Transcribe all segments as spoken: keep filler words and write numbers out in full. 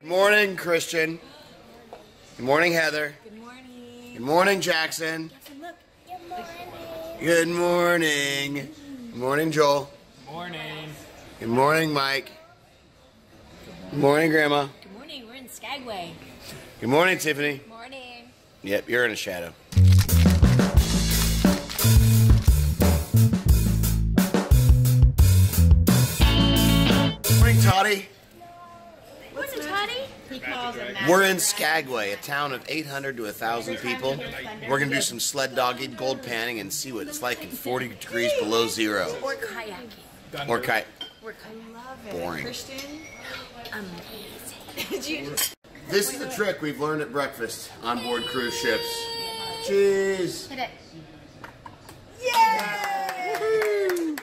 Good morning, Christian. Good morning, Heather. Good morning. Good morning, Jackson. Jackson, look. Good morning. Good morning. Good morning, Joel. Good morning. Good morning, Mike. Good morning, Grandma. Good morning. We're in Skagway. Good morning, Tiffany. Good morning. Yep, you're in a shadow. Morning, Toddy. What's a toddy? He calls a We're in Skagway, a town of eight hundred to one thousand people. We're going to do some sled dogging, gold panning, and see what it's like in forty degrees below zero. Or kayaking. Or kayaking. I love it. Boring. Christian, amazing. This is the trick we've learned at breakfast on board cruise ships. Cheers. Hit it. Yay!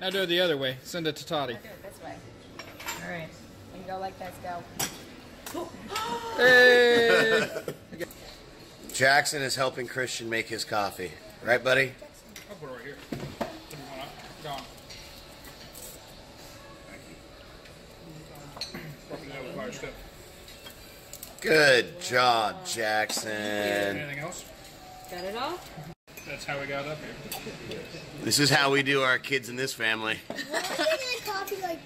Now do it the other way. Send it to Toddy. I'll do it this way. All right. You go like this, go. Hey! Jackson is helping Christian make his coffee. Right, buddy? I'll put it right here. Gone. Good job, Jackson. Anything else? Got it all? That's how we got up here. This is how we do our kids in this family.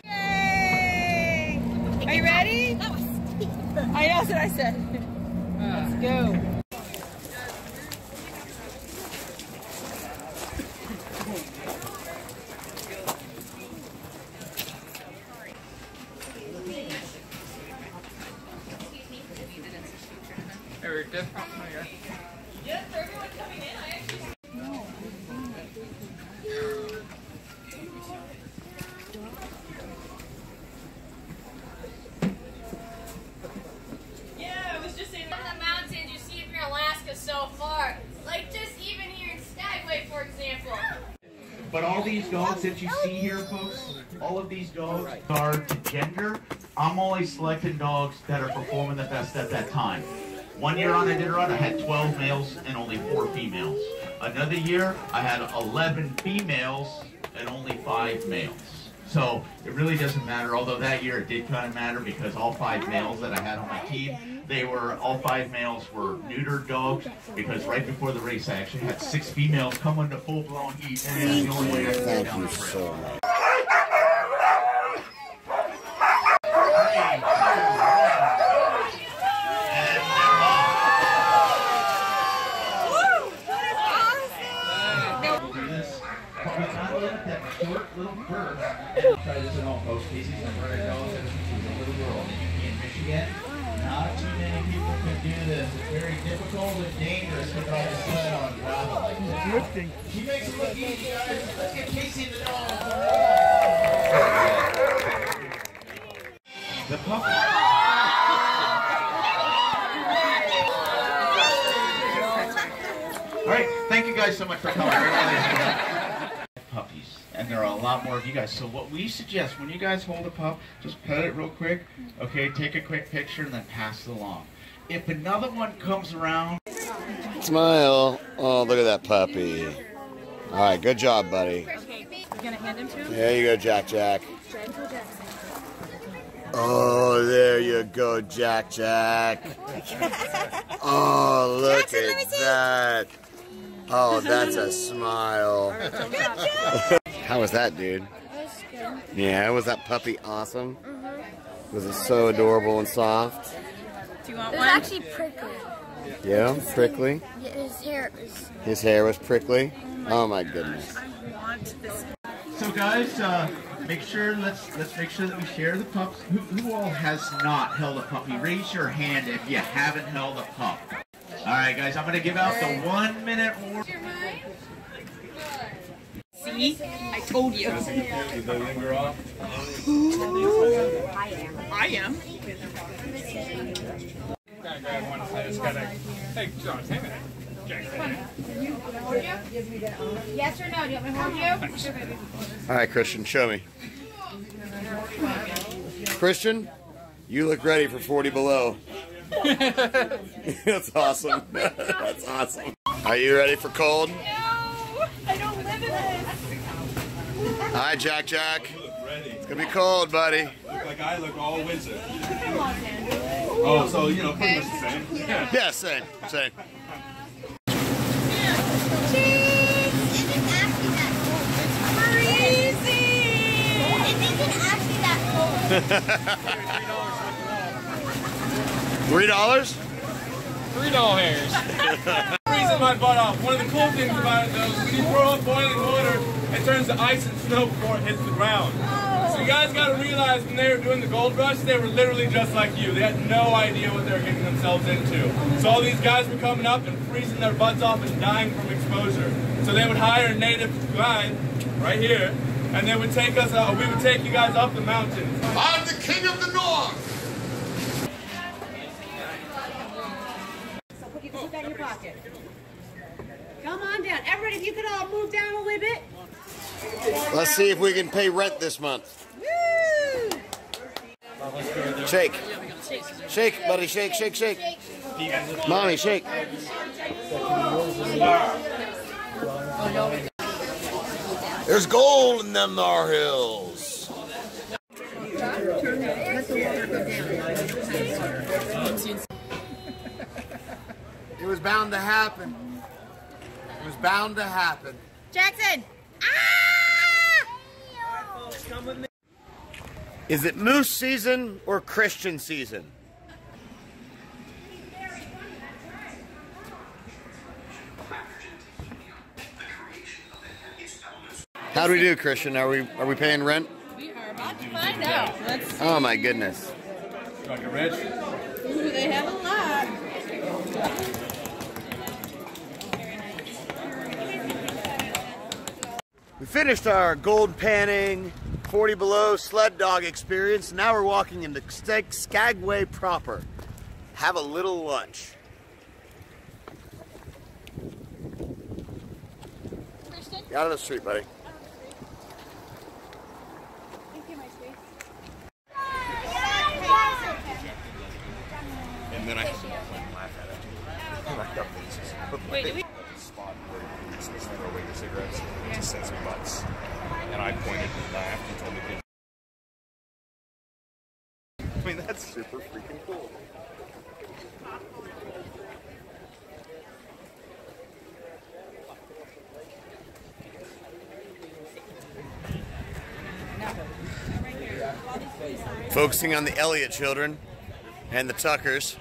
Yay! Are you ready? That was steep. I know, that's what I said. Let's go. But all these dogs that you see here, folks, all of these dogs are gender. I'm always selecting dogs that are performing the best at that time. One year on Iditarod, I had twelve males and only four females. Another year, I had eleven females and only five males. So it really doesn't matter, although that year it did kind of matter because all five males that I had on my team, they were, all five males were neutered dogs because right before the race I actually had six females come into full-blown heat and that's the only way I could get down the trail. Try this in all post cases and where it goes and it's a little world. In Michigan, not too many people can do this. It's very difficult and dangerous to try to sled on gravel like this. She makes it look easy, guys. Let's get Casey the dog. The puppy. All right, thank you guys so much for coming. Puppies, and there are a lot more of you guys. So what we suggest, when you guys hold a pup, just pet it real quick, okay, take a quick picture, and then pass it along. If another one comes around... Smile. Oh, look at that puppy. All right, good job, buddy. Okay, you're gonna hand him to him? There you go, Jack Jack. Oh, there you go, Jack Jack. Oh, look at that. Oh, that's a smile. How was that, dude? That was good. Yeah, was that puppy awesome? Mm-hmm. Was it so adorable and soft? Do you want it one? It was actually prickly. Yeah, prickly? Yeah, his hair was... His hair was prickly? Oh my goodness. I want this. So guys, uh, make sure, let's let's make sure that we share the pups. Who, who all has not held a puppy? Raise your hand if you haven't held a pup. All right, guys, I'm going to give out the one minute warning. See? I told you. Ooh. I am. I am. I grab one side. It's got a... Hey, John, hang on. Yes or no? Do you want me to hold you? All right, Christian, show me. Christian, you look ready for forty below. That's awesome. That's awesome. Are you ready for cold? No, I don't live in this. All right, Jack Jack. It's gonna be cold, buddy. Look like I look all winter. Oh, so, you know, pretty much the same. Yeah, yeah same, same. Three dollars? Three doll hairs. The reason my butt off. One of the cool things about it though is when you throw up boiling water, it turns to ice and snow before it hits the ground. So you guys gotta realize when they were doing the gold rush, they were literally just like you. They had no idea what they were getting themselves into. So all these guys were coming up and freezing their butts off and dying from exposure. So they would hire a native to grind right here. And they would take us out, we would take you guys up the mountain. I'm the king of the north! So put, you can put that in your pocket. Come on down. Everybody, if you could all move down a little bit. Let's see if we can pay rent this month. Woo! Shake. Shake, buddy, shake, shake, shake. Mommy, shake. There's gold in them thar hills. It was bound to happen. It was bound to happen. Jackson! Ah! Is it moose season or Christian season? How do we do, Christian? Are we are we paying rent? We are about to find out. Let's oh my goodness! Like a rich? Ooh, they have a lot. We finished our gold panning, forty below sled dog experience. Now we're walking into Skagway proper. Have a little lunch. Christian? Get out of the street, buddy. And then I can laugh at it. Like that faces. Wait, did we? Spot where you're supposed to throw away your cigarettes to sense butts. And I pointed and laughed and told me to. I mean, that's super freaking cool. Focusing on the Elliott children and the Tuckers.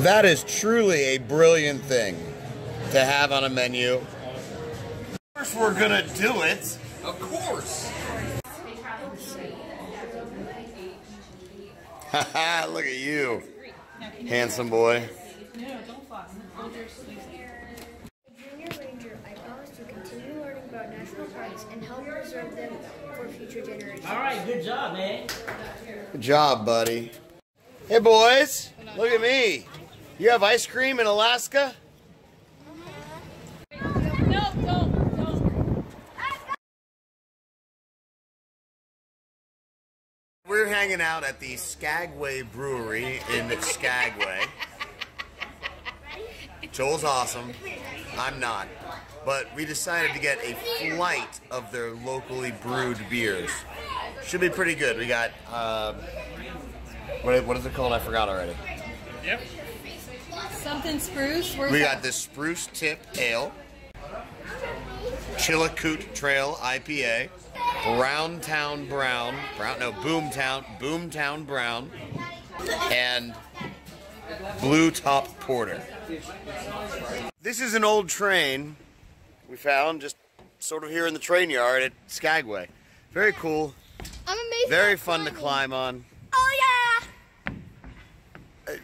That is truly a brilliant thing to have on a menu. Of course we're gonna do it. Of course. Haha, look at you. Handsome boy. No, don't floss. Hold your sleeves. Junior Ranger, I promise to continue learning about national parks and help preserve them for future generations. All right, good job, man. Good job, buddy. Hey, boys. Look at me. You have ice cream in Alaska? No, don't. We're hanging out at the Skagway Brewery in Skagway. Joel's awesome. I'm not. But we decided to get a flight of their locally brewed beers. Should be pretty good. We got, uh, what, what is it called? I forgot already. Yep. Something spruce. Where's we got that? This spruce tip ale. Chilicoot Trail I P A. Browntown Brown, Brown, no, Boomtown, Boomtown Brown, and Blue Top Porter. This is an old train we found just sort of here in the train yard at Skagway. Very cool. I'm amazing. Very fun to climb on. Oh yeah! Uh,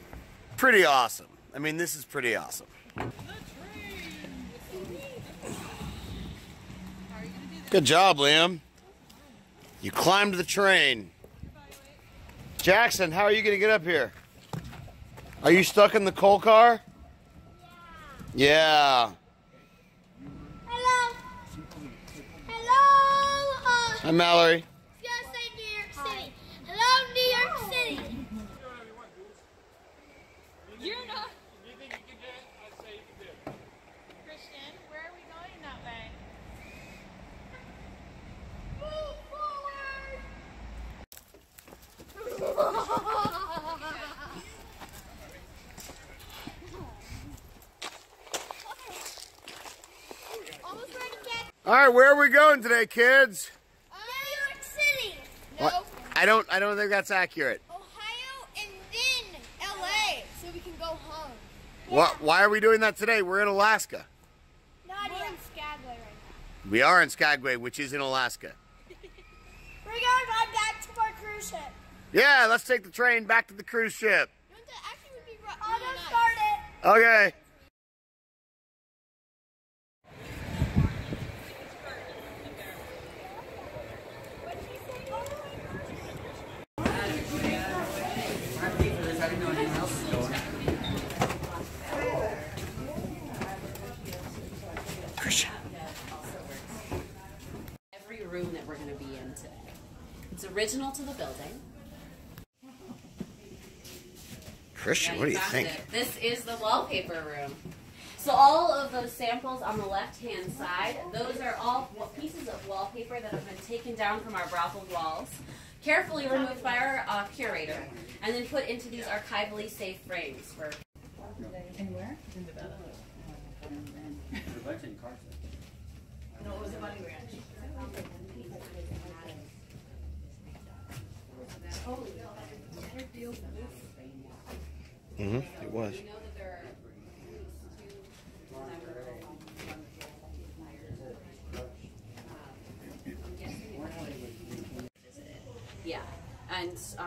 pretty awesome. I mean, this is pretty awesome. Good job, Liam. You climbed the train. Jackson, how are you going to get up here? Are you stuck in the coal car? Yeah. Yeah. Hello. Hello. Uh, Hi, Mallory. Yeah, All right, where are we going today, kids? Uh, New York City. No. Well, I don't. I don't think that's accurate. Ohio and then L A, so we can go home. What? Yeah. Why are we doing that today? We're in Alaska. Not We're in Skagway right now. We are in Skagway, which is in Alaska. We're going on back to our cruise ship. Yeah, let's take the train back to the cruise ship. Okay. Every room that we're going to be in today. It's original to the building. Christian, yeah, what do you think? It. This is the wallpaper room. So all of those samples on the left-hand side, those are all pieces of wallpaper that have been taken down from our brothel walls, carefully removed by our uh, curator, and then put into these archivally safe frames. For and where? In the Bella. No, it was a bunny ranch. Mm-hmm, it was. Yeah, and um,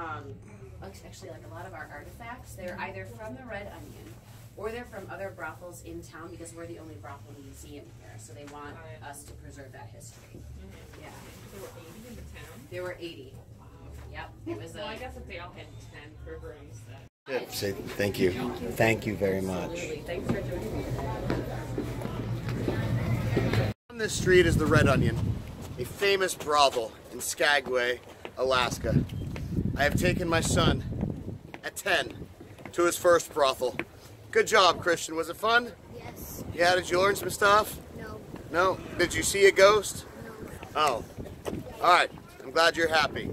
actually like a lot of our artifacts, they're either from the Red Onion or they're from other brothels in town because we're the only brothel museum here, so they want us to preserve that history. Mm-hmm. Yeah. There were eighty in the town? There were eighty. Wow. Yep. It was a, well, I guess if they all had ten breweries that... Say thank you. Thank you very much. Thanks for joining me. On this street is the Red Onion, a famous brothel in Skagway, Alaska. I have taken my son at ten to his first brothel. Good job, Christian. Was it fun? Yes. Yeah, did you learn some stuff? No. No? Did you see a ghost? No. Oh. All right. I'm glad you're happy.